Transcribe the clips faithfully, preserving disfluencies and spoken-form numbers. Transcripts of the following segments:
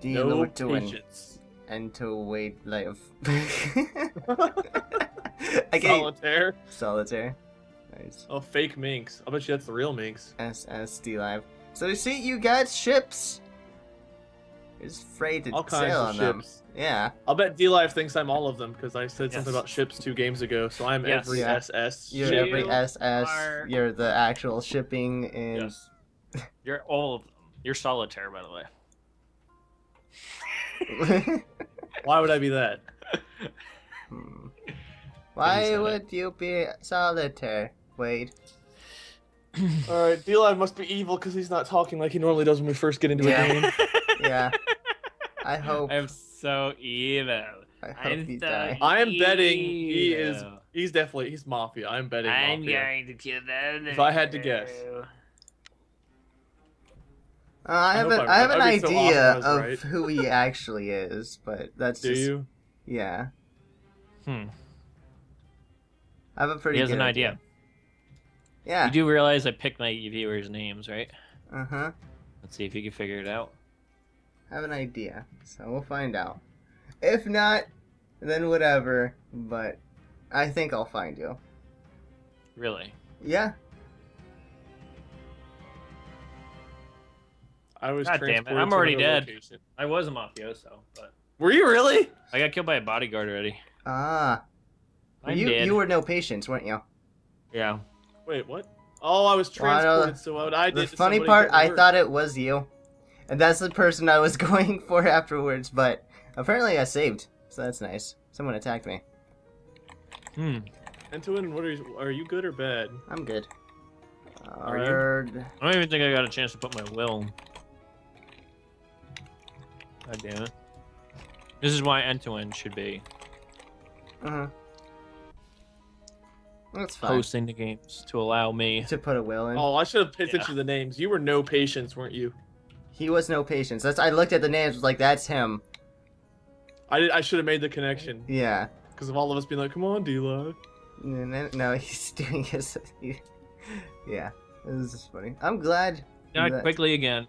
Do you no know what to patience. Win? Ento wait life. Okay. Solitaire. Solitaire. Nice. Oh, fake Minx. I bet you that's the real Minx. S S Dlive. So you see, you got ships. It's freighted all kinds sail of on ships. Them. Yeah. I'll bet Dlive thinks I'm all of them because I said yes. something about ships two games ago. So I'm yes. every yeah. S S. You're you every S S. Are... You're the actual shipping and. Yes. You're all of them. You're solitaire, by the way. Why would I be that? Hmm. Why would it. you be solitaire, Wade? Alright, Dlive must be evil because he's not talking like he normally does when we first get into yeah. a game. Yeah. I hope. I'm so evil. I hope I'm you so die. I am betting he is. He's definitely. He's Mafia. I'm betting I'm Mafia. I'm going to kill them. If I had to guess. Uh, I, I have an I, I have an idea so of right. who he actually is, but that's Do just you? yeah. Hmm. I have a pretty. He has good an idea. idea. Yeah. You do realize I picked my viewers' names, right? Uh huh. Let's see if you can figure it out. I have an idea, so we'll find out. If not, then whatever. But I think I'll find you. Really? Yeah. I was. God damn it! I'm already dead. Location. I was a mafioso, but. Were you really? I got killed by a bodyguard already. Ah. I'm you dead. You were no patience, weren't you? Yeah. Wait, what? Oh, I was transported. Well, I so what I did. The funny part, I thought it was you, and that's the person I was going for afterwards. But apparently, I saved, so that's nice. Someone attacked me. Hmm. Antoine, what are you? Are you good or bad? I'm good. Are you? I don't even think I got a chance to put my will. God damn it. This is why Entoan should be. Uh-huh. That's fine. Hosting the games to allow me. To put a will in. Oh, I should have paid attention yeah. to the names. You were no patience, weren't you? He was no patience. That's, I looked at the names was like, that's him. I, did, I should have made the connection. Yeah. Because of all of us being like, come on, D-Love. No, no, he's doing his... He, yeah. This is funny. I'm glad... Not that... quickly again.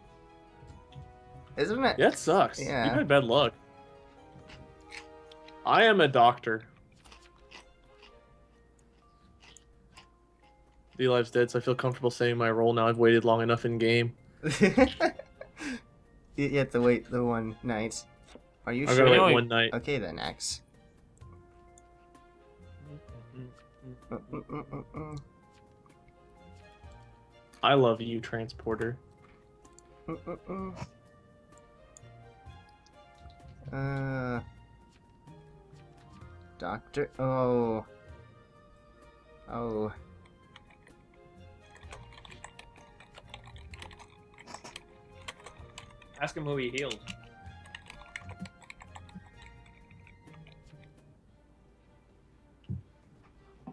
Isn't it? Yeah, it sucks. Yeah. You had bad luck. I am a doctor. D-Live's dead, so I feel comfortable saying my role now. I've waited long enough in game. You have to wait the one night. Are you I sure? I gotta wait one night. Okay then, X. Mm -mm -mm -mm -mm. I love you, transporter. Mm -mm -mm. Uh, doctor. Oh. Oh. Ask him who he healed.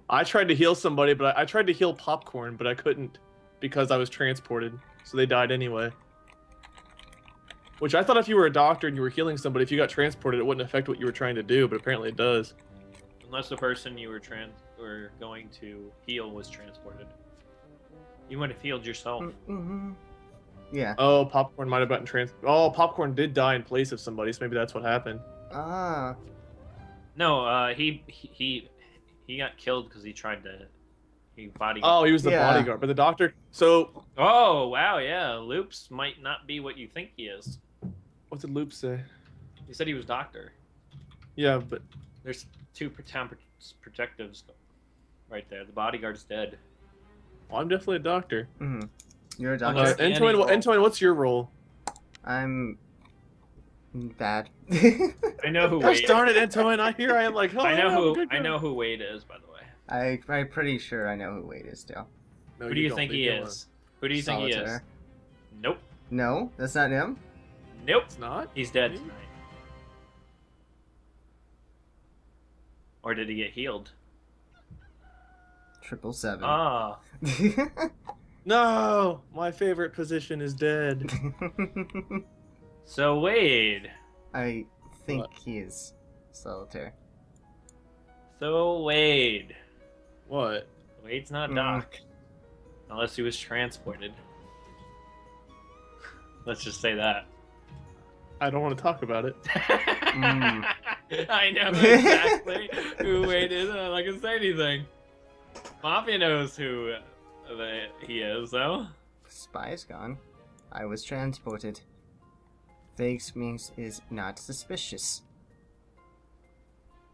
I tried to heal somebody, but I, I tried to heal Popcorn, but I couldn't because I was transported. So they died anyway. Which I thought if you were a doctor and you were healing somebody, if you got transported, it wouldn't affect what you were trying to do, but apparently it does. Unless the person you were trans or going to heal was transported. You might have healed yourself. Mm-hmm. Yeah. Oh, Popcorn might have gotten trans. Oh, Popcorn did die in place of somebody, so maybe that's what happened. Ah. No, uh, he he he got killed because he tried to. He bodyguard. Oh, he was the yeah. bodyguard, but the doctor. So. Oh wow, yeah, Loops might not be what you think he is. What did Loop say? He said he was doctor. Yeah, but... There's two protectives right there. The bodyguard's dead. Well, I'm definitely a doctor. Mm-hmm. You're a doctor. Uh, Antoine, Antoine, what's your role? I'm... bad. I know who Wade is. Darn it, Antoine. I hear I am like, oh, I know, yeah, who, I know who Wade is, by the way. I, I'm pretty sure I know who Wade is, still. No, who do you, you think he is? Who do you Solitaire. think he is? Nope. No? That's not him? Nope, it's not. He's dead tonight. Or did he get healed? Triple seven. Ah. No, my favorite position is dead. So Wade. I think what? he is solitaire. So Wade. What? Wade's not mm. Doc, unless he was transported. Let's just say that. I don't want to talk about it. mm. I know exactly who waited. I'm not gonna say anything. Mafia knows who the, he is, though. The spy is gone. I was transported. Vague means is not suspicious.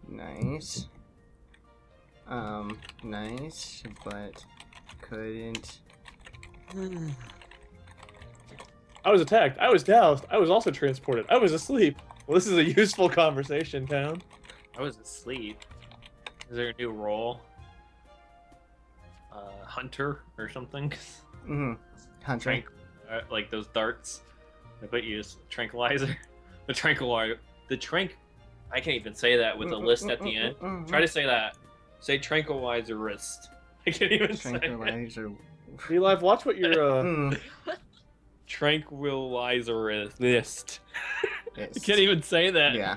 Nice. Um, nice, but couldn't. I was attacked. I was doused. I was also transported. I was asleep. Well, this is a useful conversation, Town. I was asleep. Is there a new role? Uh, hunter or something? Mm-hmm. Hunter. Tranqu uh, like those darts. I bet you use tranquilizer. The tranquilizer. The trank. I can't even say that with a mm-hmm, list at mm-hmm, the end. Mm-hmm. Try to say that. Say tranquilizer wrist. I can't even say that. Dlive, watch what you're. Uh... Tranquilizerist. You can't even say that. Yeah.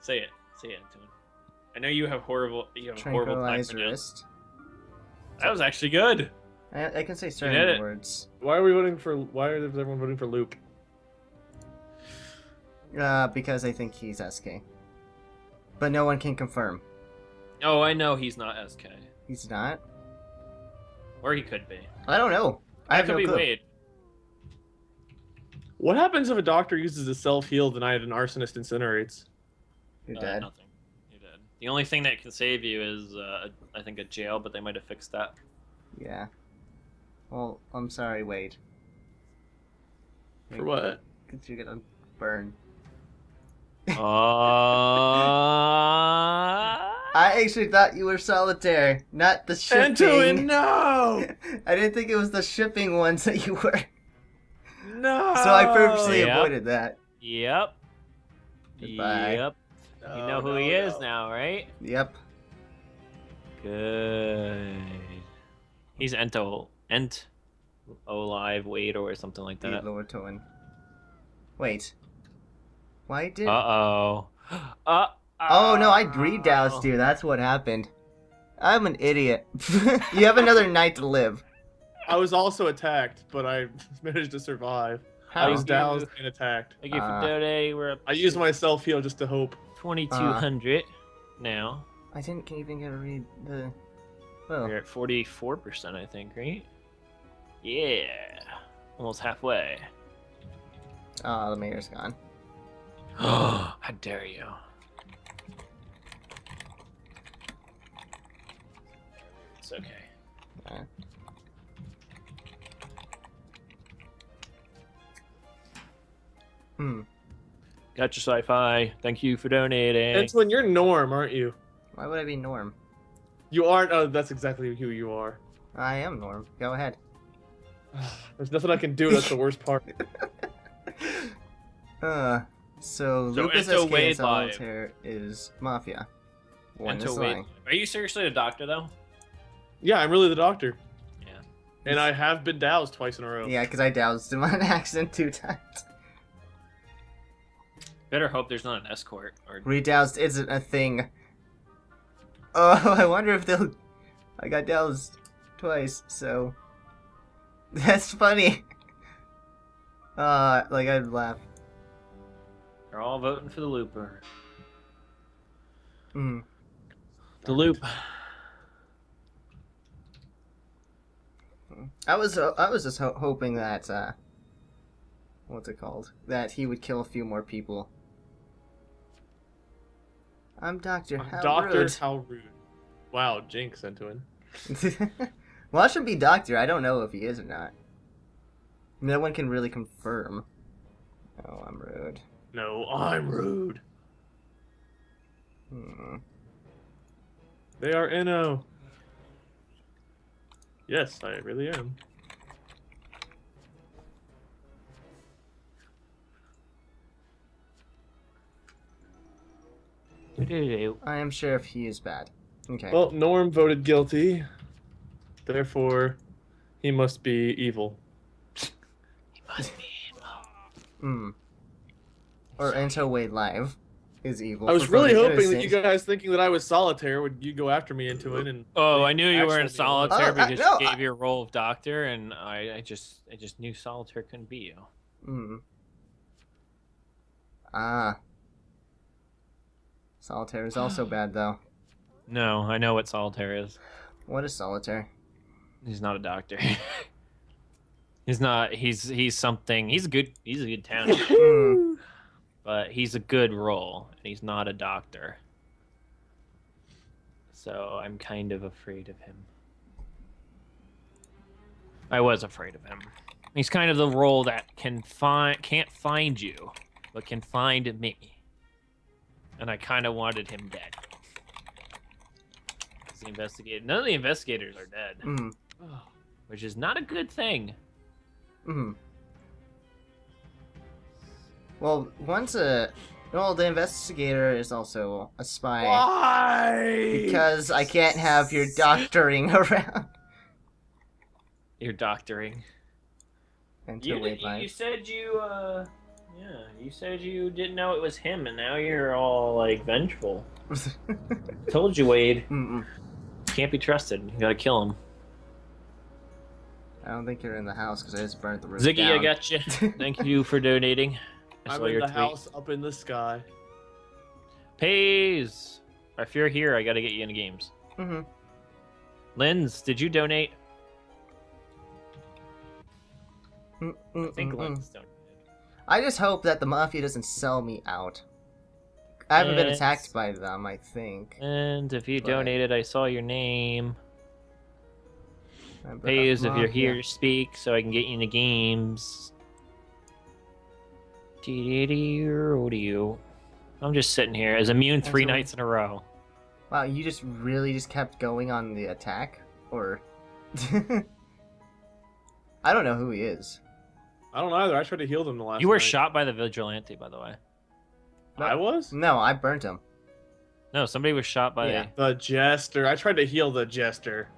Say it. Say it, Antoine. I know you have horrible. You have horrible time Tranquilizerist. That was actually good. I, I can say certain words. Why are we voting for? Why is everyone voting for Luke? Uh, because I think he's S K. But no one can confirm. Oh, I know he's not S K. He's not. Or he could be. I don't know. I have no clue. That could be Wade. What happens if a doctor uses a self-heal denied an arsonist incinerates? You're uh, dead. Nothing. You're dead. The only thing that can save you is, uh, I think, a jail, but they might have fixed that. Yeah. Well, I'm sorry, Wade. For what? Because you're gonna burn. Uh... I actually thought you were solitaire, not the shipping. Antoine, no! I didn't think it was the shipping ones that you were. No. So I purposely yep. avoided that. Yep. Goodbye. Yep. No, you know who no, he is no. now, right? Yep. Good. He's Ento, Ent, Olive, Wade, or something like that. Lord Wait. Why did? Uh oh. Uh. Oh no! I redoused you. That's what happened. I'm an idiot. You have another night to live. I was also attacked, but I managed to survive. How I was doused you? and attacked. Thank you for uh, donating. We're up I used my self-heal just to hope. twenty-two hundred uh, now. I didn't even get to read the... Well. You're at forty-four percent, I think, right? Yeah. Almost halfway. Oh, uh, the mayor's gone. Oh, how dare you. It's okay. Yeah. Hmm. Got your sci-fi. Thank you for donating. Antoine, you're Norm, aren't you? Why would I be Norm? You aren't. Oh, that's exactly who you are. I am Norm. Go ahead. There's nothing I can do. That's the worst part. uh, so, so Lucas S K S Altair is Mafia. One is lying. Are you seriously the doctor, though? Yeah, I'm really the doctor. Yeah. And I have been doused twice in a row. Yeah, because I doused him on accident two times. Better hope there's not an escort. Or... Redoused isn't a thing. Oh, I wonder if they'll... I got doused twice, so... That's funny. Uh, like, I'd laugh. They're all voting for the looper. Mm. The loop. I was, uh, I was just ho hoping that, uh... what's it called? That he would kill a few more people. I'm Doctor. I'm how Doctor, rude. how rude. Wow, Jinx into it. Well, I should be Doctor. I don't know if he is or not. No one can really confirm. Oh, I'm rude. No, I'm rude. Hmm. They are Eno. Yes, I really am. I am sure if he is bad. Okay. Well, Norm voted guilty. Therefore, he must be evil. He must be evil. Hmm. Or Ento Wade Live is evil. I was really hoping innocent. that you guys thinking that I was solitaire would you go after me into it and. Oh, I knew you were in solitaire evil. because oh, I, no, you gave I... your role of doctor, and I, I just I just knew solitaire couldn't be you. Hmm. Ah. Solitaire is also bad, though. No, I know what solitaire is. What is solitaire? He's not a doctor. He's not. He's he's something. He's a good. He's a good town. But he's a good role, and he's not a doctor. So I'm kind of afraid of him. I was afraid of him. He's kind of the role that can find can't find you, but can find me. And I kind of wanted him dead. The investigator. None of the investigators are dead, mm. oh, which is not a good thing. Mm. Well, once a well, the investigator is also a spy. Why? Because I can't have your doctoring around. Your doctoring. You, did, you said you, uh, yeah, you said you didn't know it was him, and now you're all like vengeful. I told you, Wade. Mm-mm. Can't be trusted. You gotta kill him. I don't think you're in the house because I just burnt the roof Ziggy, down. I got you. Thank you for donating. I I'm saw in your the tweet. House up in the sky. Pays. If you're here, I gotta get you into games. Mm-hmm. Linz, did you donate? Mm-mm-mm-mm. I think Linz donated. I just hope that the mafia doesn't sell me out. I haven't been attacked by them, I think. And if you but... donated, I saw your name. Pays, if you're here, speak so I can get you into games. I'm just sitting here as immune three nights in a row. Wow, you just really just kept going on the attack? Or... I don't know who he is. I don't either. I tried to heal them the last You were night. Shot by the vigilante, by the way. No, I was? No, I burnt him. No, somebody was shot by yeah. the jester. I tried to heal the jester.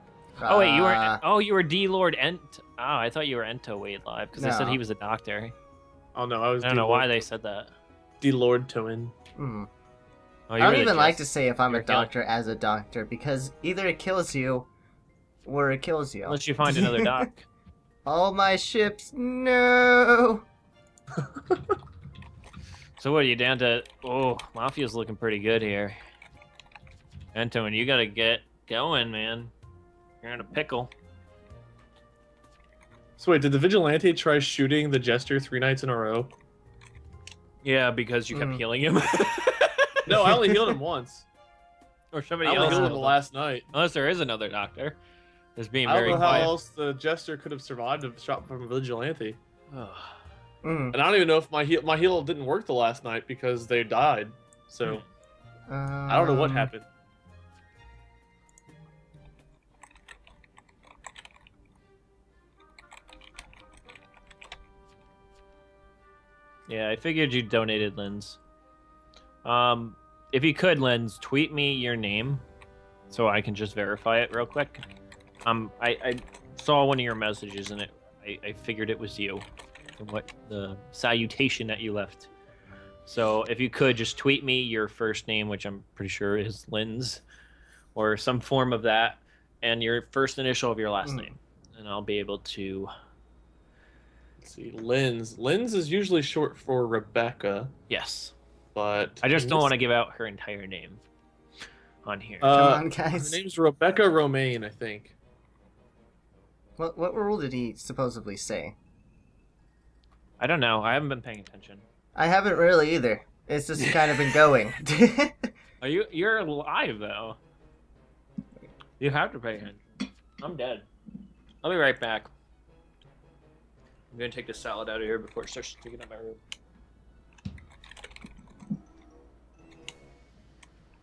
Oh uh, wait, you were oh you were D Lord Ent. Oh, I thought you were Ento Wade Live because no. they said he was a doctor. Oh no, I was. I don't D know Lord. Why they said that. D Lord Toin. Mm. Oh, I don't even like to say if I'm you're a doctor killing. As a doctor because either it kills you, or it kills you. Unless you find another doc. All my ships, no. So what are you down to? Oh, Mafia's looking pretty good here. Antoine, you gotta get going, man. You're in a pickle. So wait, did the vigilante try shooting the jester three nights in a row? Yeah, because you kept mm. healing him. No, I only healed him once. Or somebody I only else healed him the last night. Unless there is another doctor. There's being I don't very know quiet. How else the jester could have survived a shot from a vigilante. Oh. Mm. And I don't even know if my heal my heal didn't work the last night because they died. So um, I don't know what happened. Yeah, I figured you donated, Linz. Um, if you could, Linz, tweet me your name so I can just verify it real quick. Um, I, I saw one of your messages and it I, I figured it was you. What the salutation that you left. So if you could just tweet me your first name, which I'm pretty sure is Linz, or some form of that, and your first initial of your last mm. name, and I'll be able to. Let's see, Linz. Linz is usually short for Rebecca. Yes, but I just don't this... want to give out her entire name on here. Uh, Come on, guys. Her name's Rebecca Romaine, I think. What what rule did he supposedly say? I don't know. I haven't been paying attention. I haven't really either. It's just kind of been going. Are you? You're alive though. You have to pay attention. I'm dead. I'll be right back. I'm gonna take this salad out of here before it starts sticking up my room.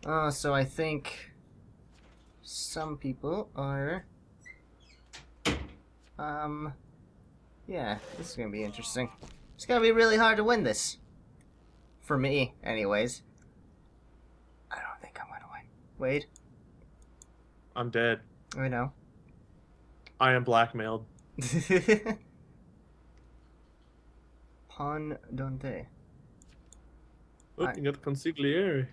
Oh, so I think some people are. Um. Yeah, this is gonna be interesting. It's gonna be really hard to win this. For me, anyways. I don't think I'm gonna win. Wade? I'm dead. I know. I am blackmailed. Pon Dante. Look, you got the consigliere.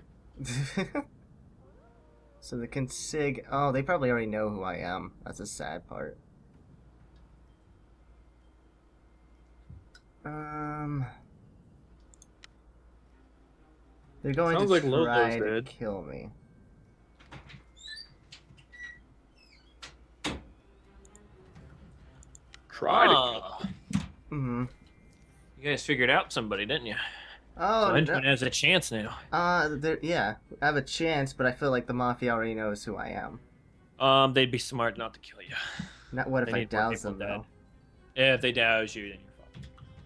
So the consig. Oh, they probably already know who I am. That's a sad part. Um. They're going Sounds to like try to dead. kill me. Try oh. to kill me. Mm-hmm. You guys figured out somebody, didn't you? Oh, so Antoine no. has a chance now. Uh, yeah, I have a chance, but I feel like the Mafia already knows who I am. Um, they'd be smart not to kill you. Not what if I douse them, though? Yeah, if they douse you, then you're fucked.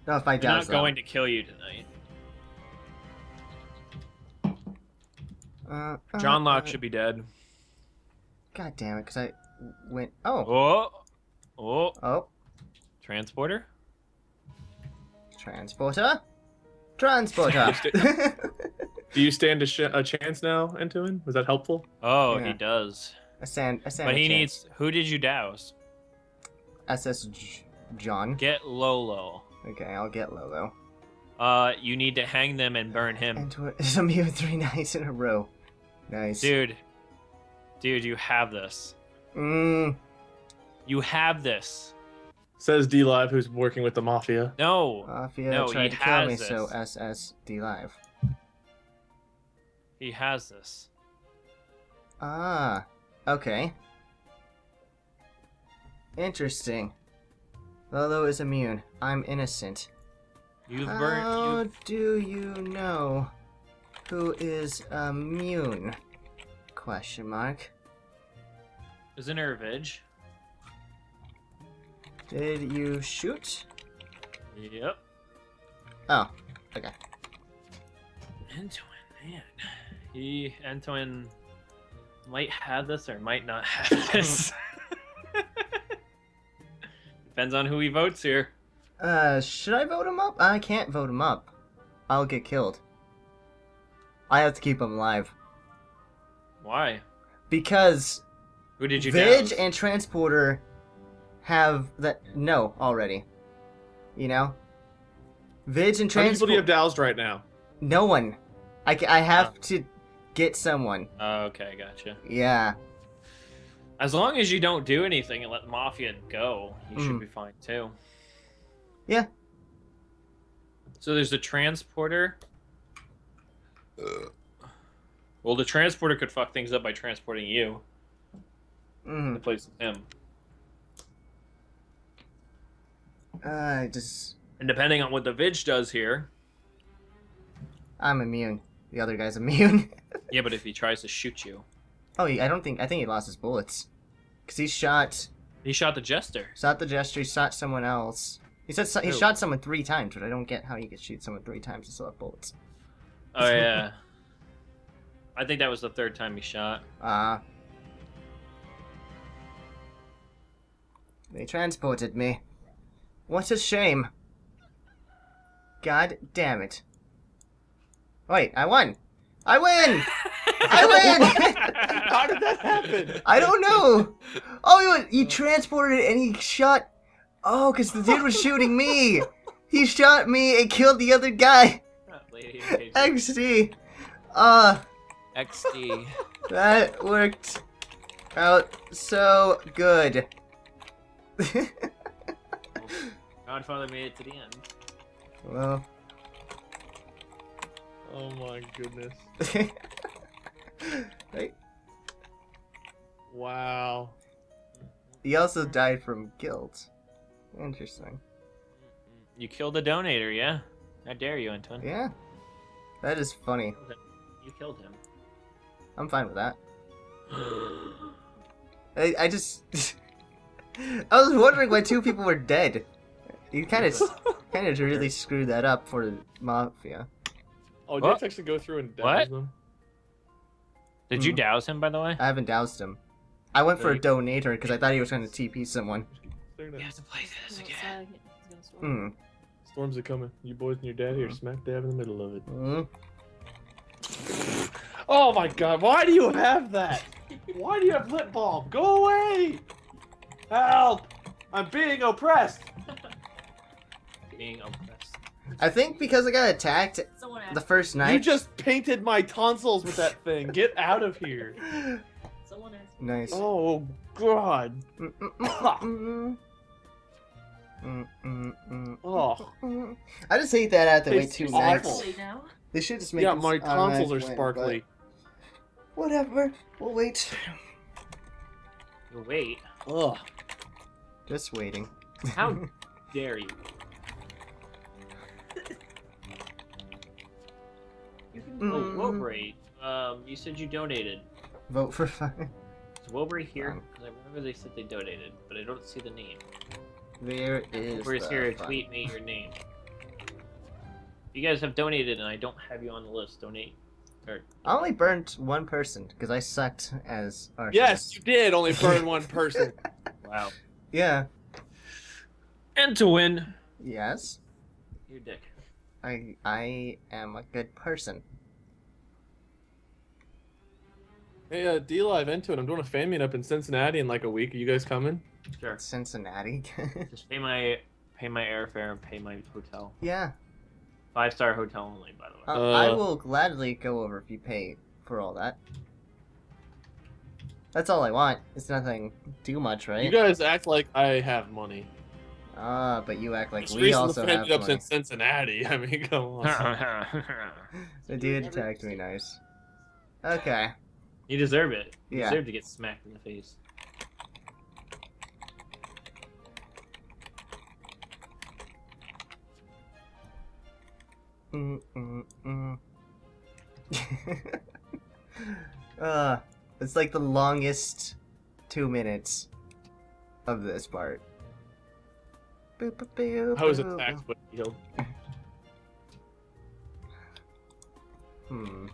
No, if I douse them. They're not going to kill you tonight. Uh, uh, John Locke uh, should be dead. God damn it, because I went... Oh. Oh. Oh. Oh. Transporter? Transporter? Transporter! Do you stand a, sh a chance now, Antoine? Was that helpful? Oh, yeah. He does. I stand, I stand but a he chance. needs... Who did you douse? S S John. Get Lolo. Okay, I'll get Lolo. Uh, you need to hang them and burn him. Antoine, I'm here three nights in a row. Nice. Dude. Dude, you have this. Mmm. You have this. Says Dlive, who's working with the Mafia. No. Mafia no, tried he to has kill me, this. so S S Dlive. He has this. Ah. Okay. Interesting. Lolo is immune. I'm innocent. You've burnt, How you've... do you know who is immune? Question mark. Isn't her a vig? Did you shoot? Yep. Oh, okay. Antoine, man. He, Antoine might have this or might not have this. Depends on who he votes here. Uh, should I vote him up? I can't vote him up. I'll get killed. I have to keep him alive. Why? Because... Who did you Vig and Transporter... have that no already, you know. Vig and Transporter. How many people do you have doused right now? No one. I, I have oh. to get someone. Oh, okay, gotcha. Yeah. As long as you don't do anything and let the Mafia go, you mm. should be fine too. Yeah. So there's the Transporter. Ugh. Well, the Transporter could fuck things up by transporting you mm. in place of him. Uh, I just... And depending on what the Vig does here... I'm immune. The other guy's immune. Yeah, but if he tries to shoot you... Oh, I don't think... I think he lost his bullets. Because he shot... He shot the Jester. Shot the Jester, he shot someone else. He said so, he Ooh. shot someone three times, but I don't get how you could shoot someone three times and still have bullets. Oh, yeah. I think that was the third time he shot. Ah. Uh, they transported me. What a shame. God damn it. Wait, I won. I win! I win! How did that happen? I don't know. Oh, he, he transported it and he shot... Oh, because the dude was shooting me. He shot me and killed the other guy. X D. Uh, X D. That worked out so good. Godfather made it to the end. Well. Oh my goodness. Right? Wow. He also died from guilt. Interesting. You killed a donator, yeah? How dare you, Antoine. Yeah. That is funny. You killed him. I'm fine with that. I, I just... I was wondering why two people were dead. You kind of, kind of really screwed that up for the Mafia. Oh, did you actually go through and douse them? Did mm. you douse him, by the way? I haven't doused him. I went there for a donator because I thought he was trying to T P someone. You have to play this again. Hmm. Storms are coming. You boys and your dad here, smack dab in the middle of it. Mm. Oh my God! Why do you have that? Why do you have lip balm? Go away! Help! I'm being oppressed. Being oppressed. I think because I got attacked the first night. You just painted my tonsils with that thing. Get out of here. Someone asked me. Nice. Oh God. Mm -mm -mm. Mm -mm -mm. Oh. I just hate that I have to wait two nights. They should just make yeah, my tonsils are sparkly. Whatever. We'll wait. We'll wait. Ugh. Just waiting. How dare you? You can vote mm. Wobrey. Um, you said you donated. Vote for fire. Is Wobrey here? Because I remember they said they donated, but I don't see the name. There is. Wobrey's the here. Fun. Tweet me your name. You guys have donated, and I don't have you on the list. Donate. Or, I only burnt one person because I sucked as archivist. Yes, you did only burn one person. Wow. Yeah. And to win. Yes. You're dick. I I am a good person. Hey, uh, Dlive, Entoan, I'm doing a fan meet up in Cincinnati in like a week. Are you guys coming? Sure. Cincinnati. Just pay my pay my airfare and pay my hotel. Yeah. Five star hotel only, by the way. Uh, uh, I will gladly go over if you pay for all that. That's all I want. It's nothing too much, right? You guys act like I have money. Ah, but you act like Just we also have money. Up in Cincinnati. I mean, come on. The dude tagged me nice. Okay. You deserve it. You yeah. deserve to get smacked in the face. Mm, mm, mm. uh, it's like the longest two minutes of this part. Boop, boop, boop, how is it taxed with yield? Hmm.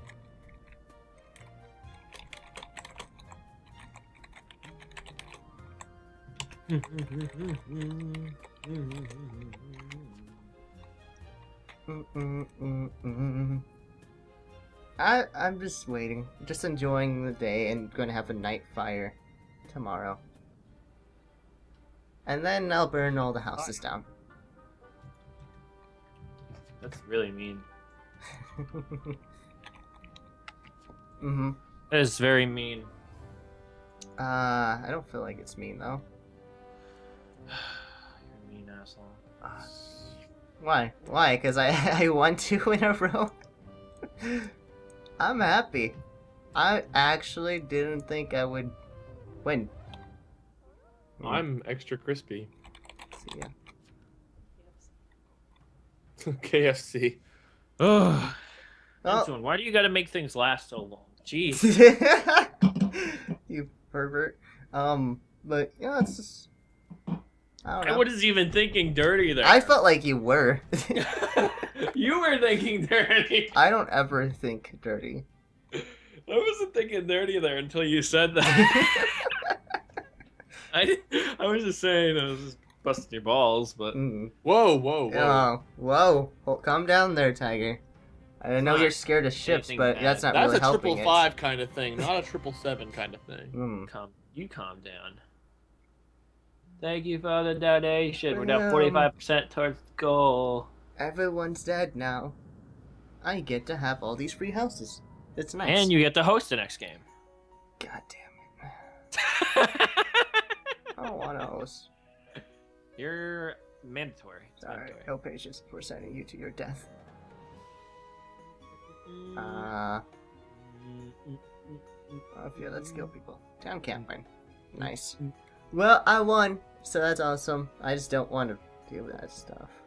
Mm, mm, mm, mm. I I'm just waiting, just enjoying the day, and going to have a night fire tomorrow, and then I'll burn all the houses down. That's really mean. Mm-hmm. That is very mean. Uh, I don't feel like it's mean though. You're a mean asshole. Uh, Why? Why? Because I, I won two in a row? I'm happy. I actually didn't think I would win. I'm extra crispy. See ya. K F C. Ugh. Oh. Why do you gotta make things last so long? Jeez. You pervert. Um, but, yeah, it's just... I, I wasn't even thinking dirty there. I felt like you were. You were thinking dirty. I don't ever think dirty. I wasn't thinking dirty there until you said that. I, I was just saying I was just busting your balls, but... Mm. Whoa, whoa, whoa. Oh, whoa. Well, calm down there, Tiger. I know you're scared of ships, but bad. that's not that's really helping That's a triple five it. kind of thing, not a triple seven kind of thing. Mm. Calm, you calm down. Thank you for the donation. We're down forty-five percent towards the goal. Everyone's dead now. I get to have all these free houses. It's nice. And you get to host the next game. God damn it. I don't want to host. You're mandatory. Sorry, no patience. We're sending you to your death. Uh, I feel that's skill people. Town campaign. Nice. Well, I won, so that's awesome. I just don't want to deal with that stuff.